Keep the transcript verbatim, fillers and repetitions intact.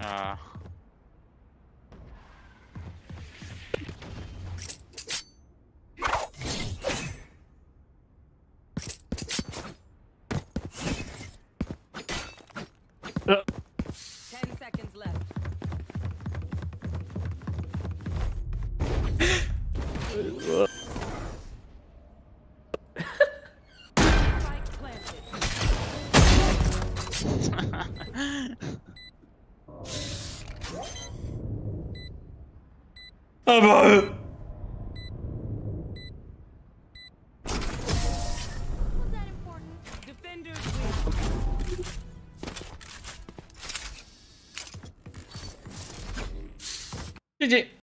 Ah. Aber... G G.